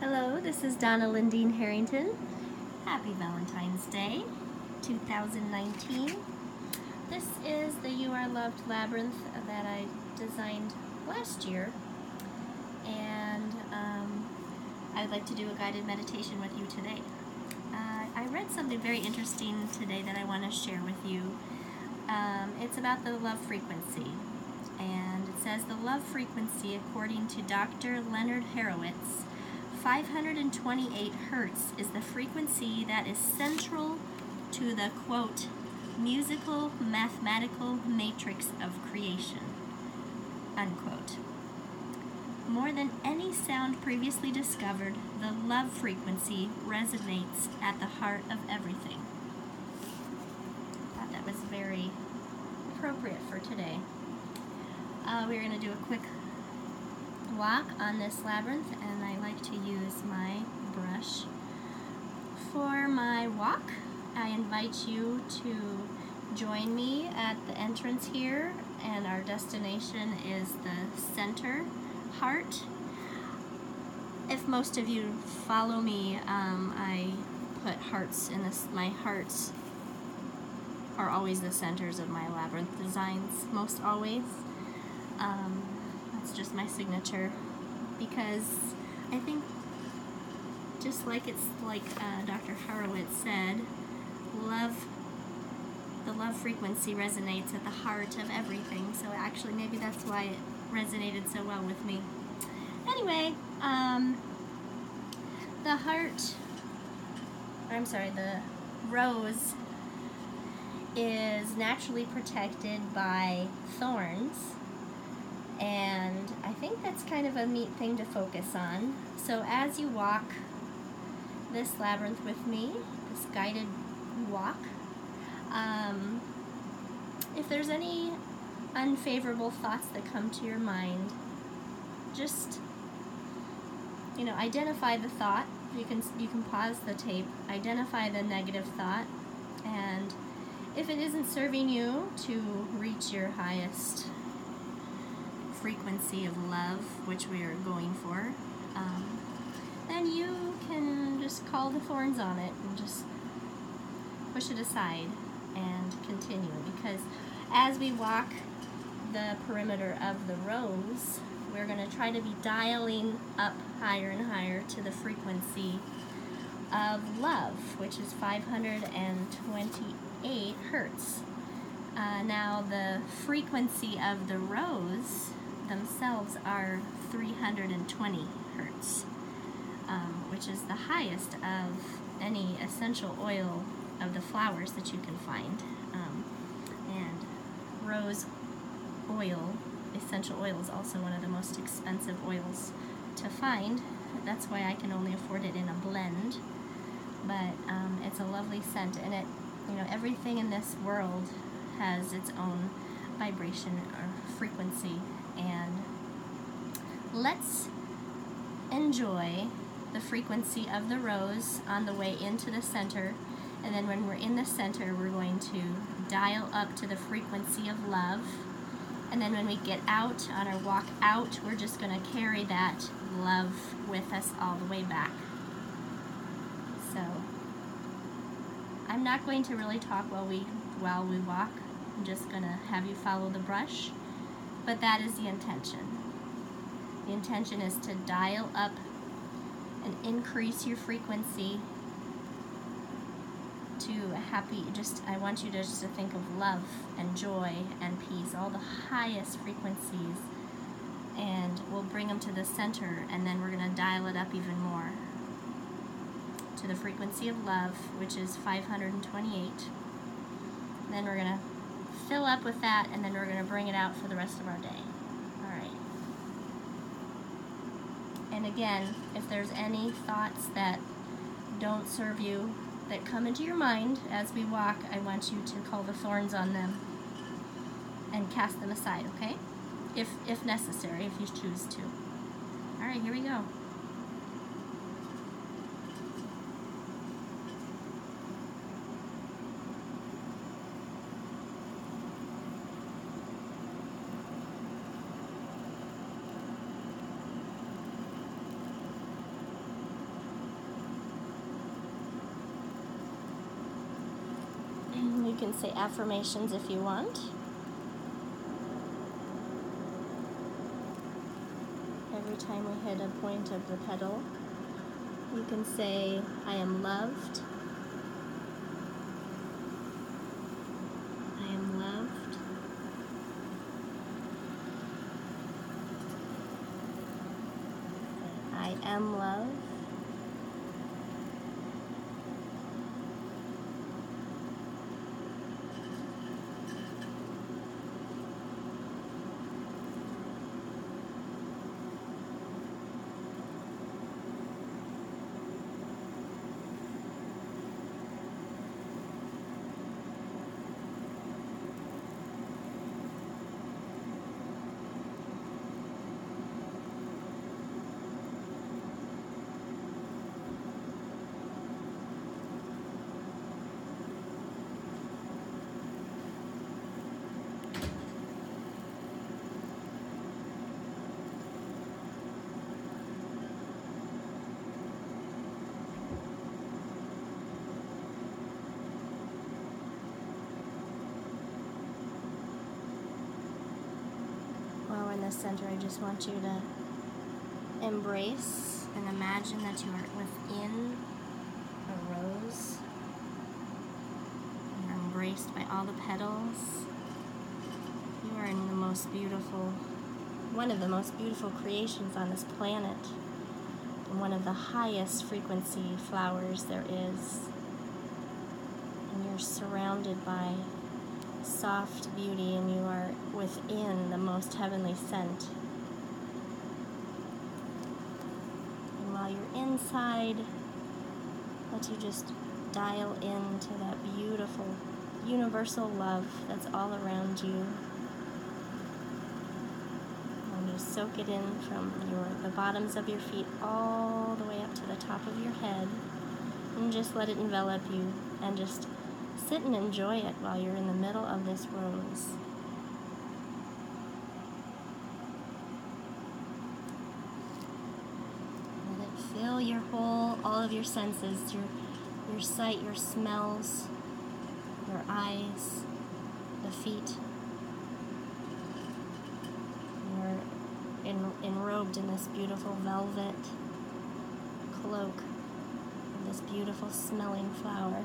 Hello, this is Donna Lindeen Harrington. Happy Valentine's Day, 2019. This is the You Are Loved Labyrinth that I designed last year. And I'd like to do a guided meditation with you today. I read something very interesting today that I want to share with you. It's about the love frequency. And it says the love frequency, according to Dr. Leonard Horowitz, 528 hertz is the frequency that is central to the, quote, musical mathematical matrix of creation, unquote. More than any sound previously discovered, the love frequency resonates at the heart of everything. I thought that was very appropriate for today. We're going to do a quick walk on this labyrinth, and I like to use my brush for my walk. I invite you to join me at the entrance here, and our destination is the center heart. If most of you follow me, I put hearts in this. My hearts are always the centers of my labyrinth designs, most always. That's just my signature, because I think, just like it's like Dr. Horowitz said, the love frequency resonates at the heart of everything. So actually, maybe that's why it resonated so well with me. Anyway, the rose is naturally protected by thorns. And I think that's kind of a neat thing to focus on. So as you walk this labyrinth with me, this guided walk, if there's any unfavorable thoughts that come to your mind, just, you know, identify the thought. You can pause the tape, identify the negative thought, and if it isn't serving you to reach your highest frequency of love, which we are going for, then you can just call the thorns on it and just push it aside and continue, because as we walk the perimeter of the rose, we're going to try to be dialing up higher and higher to the frequency of love, which is 528 hertz. Now the frequency of the rose themselves are 320 hertz, which is the highest of any essential oil of the flowers that you can find. And rose oil, essential oil, is also one of the most expensive oils to find. That's why I can only afford it in a blend, but it's a lovely scent, and it, you know, everything in this world has its own vibration or frequency. And let's enjoy the frequency of the rose on the way into the center, and then when we're in the center, we're going to dial up to the frequency of love, and then when we get out on our walk out, we're just going to carry that love with us all the way back. So I'm not going to really talk while we walk. I'm just going to have you follow the brush, but that is the intention. The intention is to dial up and increase your frequency to a happy, I want you to just to think of love and joy and peace, all the highest frequencies, and we'll bring them to the center, and then we're going to dial it up even more to the frequency of love, which is 528. Then we're going to fill up with that, and then we're going to bring it out for the rest of our day. All right. And again, if there's any thoughts that don't serve you that come into your mind as we walk, I want you to call the thorns on them and cast them aside, okay? If necessary, if you choose to. All right, here we go. can say affirmations if you want. Every time we hit a point of the pedal, you can say, I am loved. I am loved. I am love. Center, I just want you to embrace and imagine that you are within a rose. You're embraced by all the petals. You are in the most beautiful, one of the most beautiful creations on this planet, and one of the highest frequency flowers there is. And you're surrounded by soft beauty, and you are within the most heavenly scent. And while you're inside, let you just dial into that beautiful universal love that's all around you. And you soak it in from the bottoms of your feet all the way up to the top of your head, and just let it envelop you, and just sit and enjoy it while you're in the middle of this rose. Let it fill your whole, all of your senses, your sight, your smells, your eyes, the feet. You're enrobed in this beautiful velvet cloak of this beautiful smelling flower.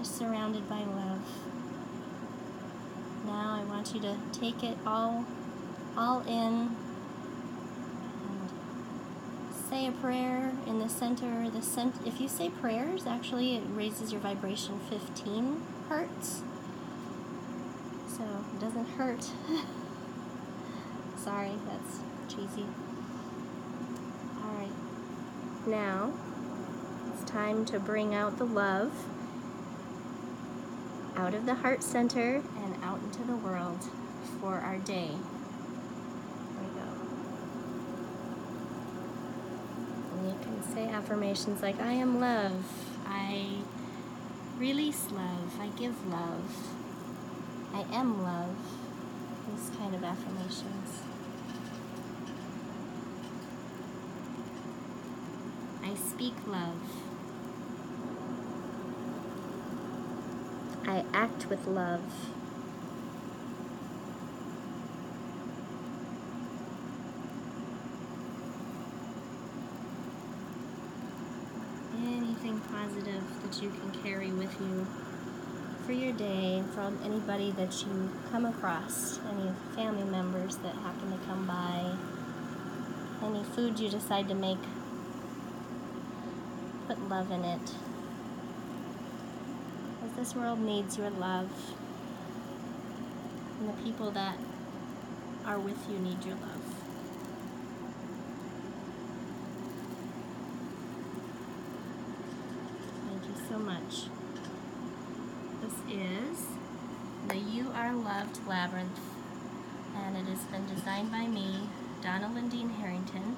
Surrounded by love. Now I want you to take it all in, and say a prayer in the center. If you say prayers, actually it raises your vibration 15 hertz, so it doesn't hurt. Sorry, that's cheesy. All right, now it's time to bring out the love out of the heart center and out into the world for our day. There we go. And you can say affirmations like, I am love, I release love, I give love, I am love, these kind of affirmations. I speak love. I act with love. Anything positive that you can carry with you for your day, from anybody that you come across, any family members that happen to come by, any food you decide to make, put love in it. This world needs your love, and the people that are with you need your love. Thank you so much. This is the You Are Loved Labyrinth, and it has been designed by me, Donna Lindeen Harrington.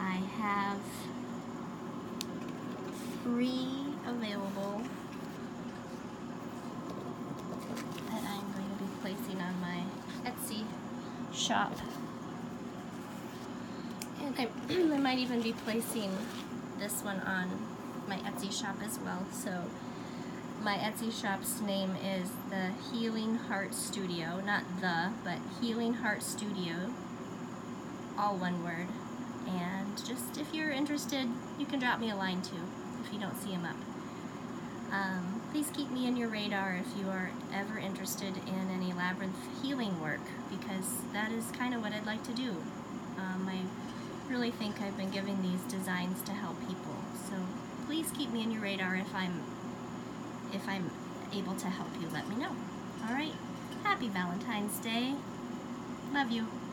I have free available that I'm going to be placing on my Etsy shop. And I might even be placing this one on my Etsy shop as well. So my Etsy shop's name is the Healing Heart Studio, not the, but Healing Heart Studio, all one word. And just if you're interested, you can drop me a line too if you don't see them up. Please keep me in your radar if you are ever interested in any labyrinth healing work, because that is kind of what I'd like to do. I really think I've been giving these designs to help people, so please keep me in your radar. If I'm able to help you, let me know. All right, happy Valentine's Day. Love you.